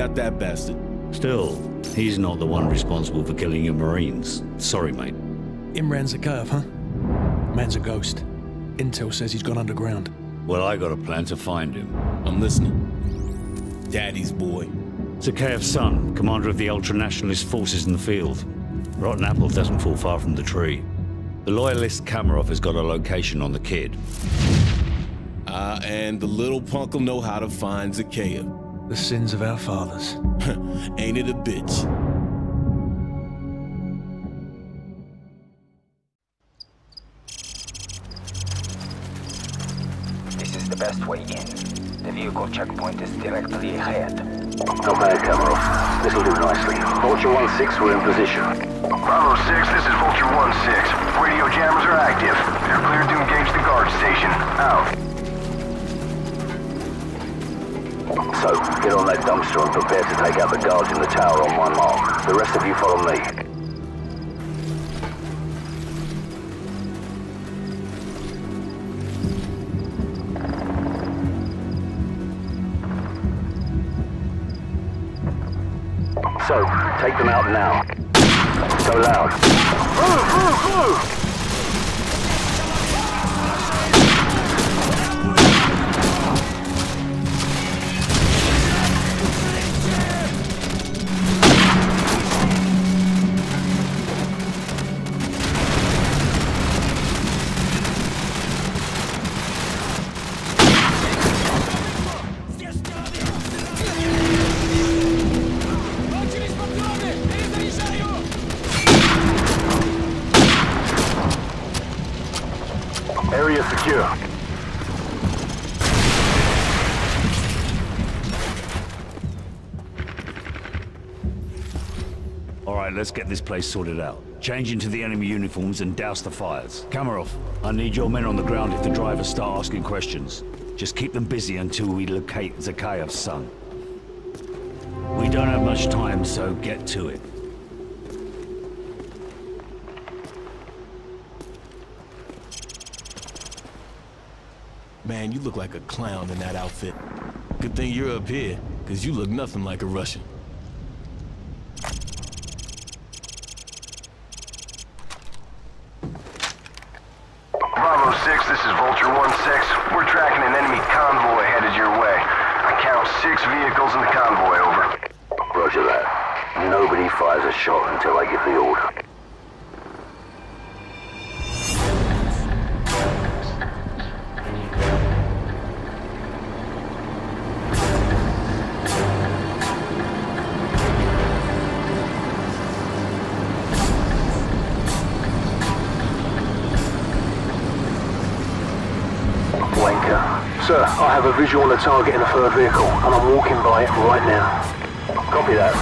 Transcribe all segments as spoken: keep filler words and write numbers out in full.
got that bastard. Still, he's not the one responsible for killing your Marines. Sorry, mate. Imran Zakhaev, huh? Man's a ghost. Intel says he's gone underground. Well, I got a plan to find him. I'm listening. Daddy's boy. Zakhaev's son, commander of the ultra-nationalist forces in the field. Rotten apple doesn't fall far from the tree. The loyalist Kamarov has got a location on the kid. Ah, uh, and the little punk will know how to find Zakhaev. The sins of our fathers. Ain't it a bitch? Best way in. The vehicle checkpoint is directly ahead. Okay, Kamarov. This'll do nicely. Vulture one six, we're in position. Bravo six, this is Vulture one six. Radio jammers are active. They're cleared to engage the guard station. Out. So, get on that dumpster and prepare to take out the guards in the tower on my mark. The rest of you follow me. So, take them out now. So loud. Move, move, move! Area secure. All right, let's get this place sorted out. Change into the enemy uniforms and douse the fires. Kamarov, I need your men on the ground if the drivers start asking questions. Just keep them busy until we locate Zakhaev's son. We don't have much time, so get to it. Man, you look like a clown in that outfit. Good thing you're up here, because you look nothing like a Russian. Bravo six, this is Vulture one six. We're tracking an enemy convoy headed your way. I count six vehicles in the convoy, over. Roger that. Nobody fires a shot until I give the order. Sir, I have a visual on a target in the third vehicle, and I'm walking by it right now. Copy that.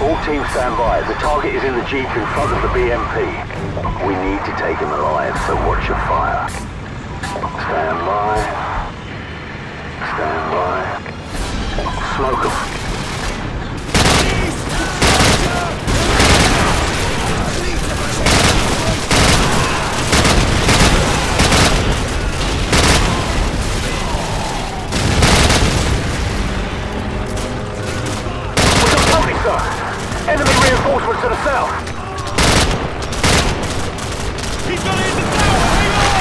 All teams stand by. The target is in the jeep in front of the B M P. We need to take him alive, so watch your fire. Stand by. Stand by. Smoke him. To the south. He's gonna hit the tower! Hang on!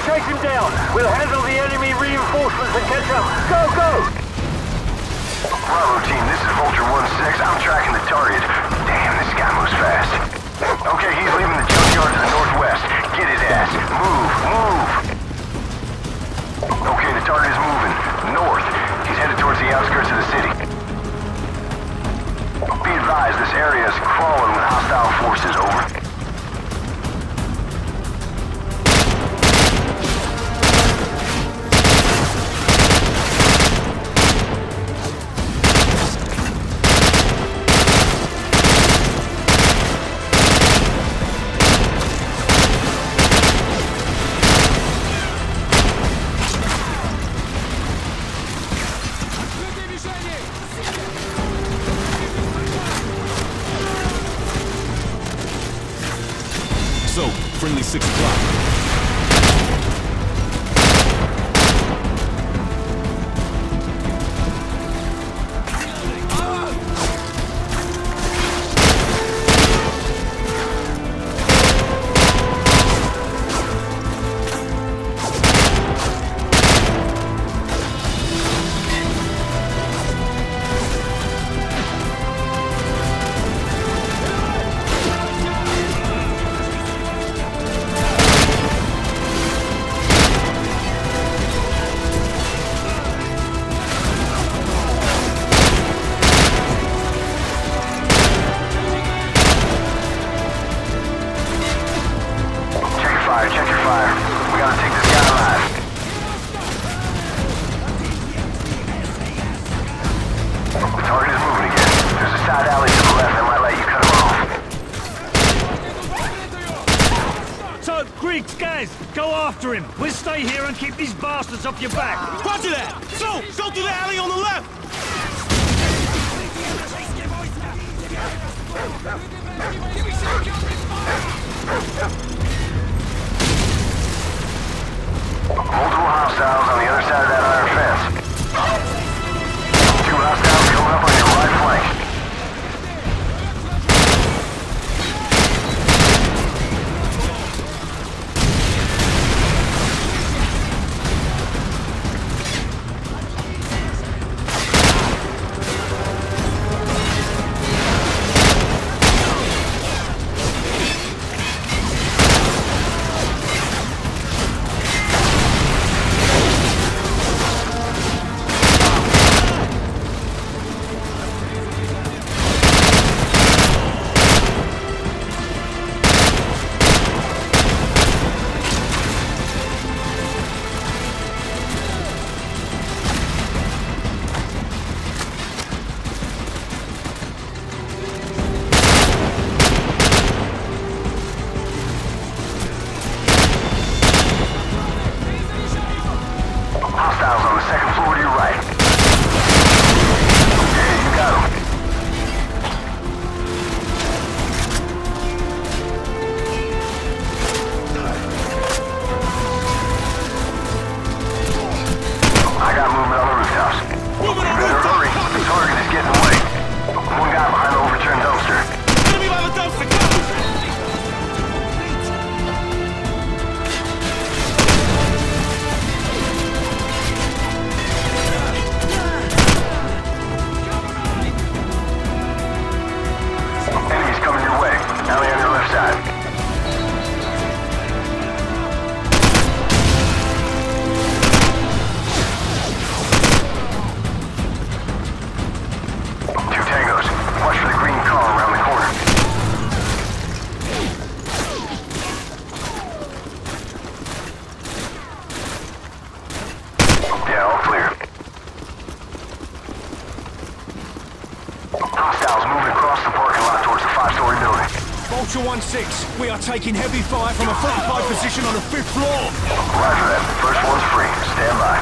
Chase him down. We'll handle the enemy reinforcements and catch up. Go, go! Bravo team, this is Vulture one six. I'm tracking the target. Damn, this guy moves fast. Okay, he's leaving the junkyard to the northwest. Get his ass. Move, move! Okay, the target is moving. North. He's headed towards the outskirts of the city. Be advised, this area is crawling with hostile forces, over. Soap, friendly six o'clock. Up your back. Roger that! So, go through the alley on the left! Multiple hostiles on the other side of that iron fence. Two hostiles coming up on your right flank. Vulture one six, we are taking heavy fire from a fortified position on the fifth floor. Roger that. First one's free. Stand by.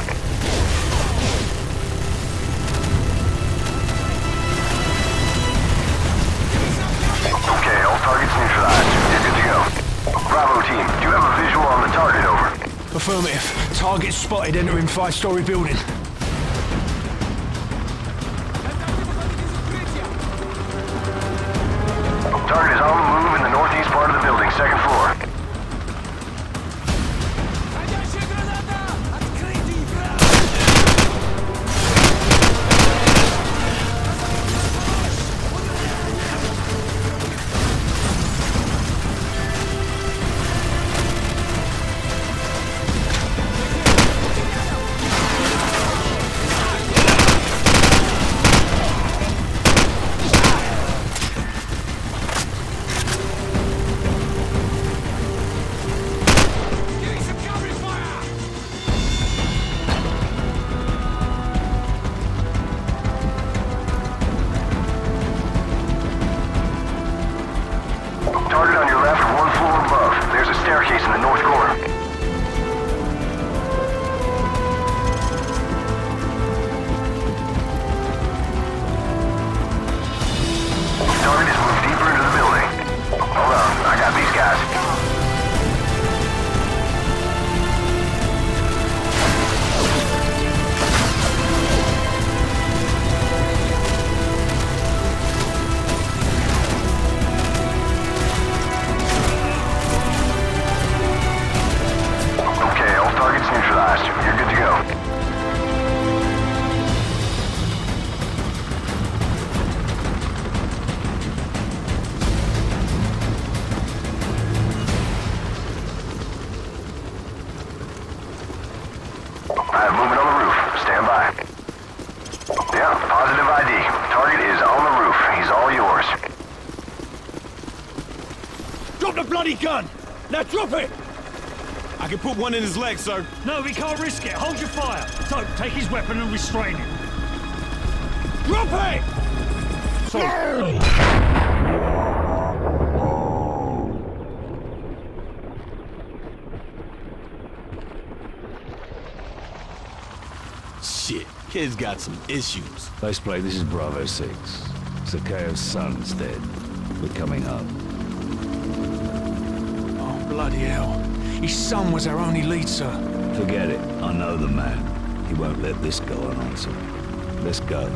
Okay, all targets neutralized. You're good to go. Bravo team, do you have a visual on the target? Over. Affirmative. Target spotted entering five-story building. Target is on the move in the northeast part of the building, second floor. Target has moved deeper into the building. Hold on, I got these guys. Drop the bloody gun! Now drop it! I can put one in his leg, sir. No, we can't risk it. Hold your fire. So, take his weapon and restrain him. Drop it! Sorry. No! Shit, kid's got some issues. Nice play, this is Bravo six. Zakhaev's son's dead. We're coming up. Oh, bloody hell. His son was our only lead, sir. Forget it. I know the man. He won't let this go unanswered. Let's go.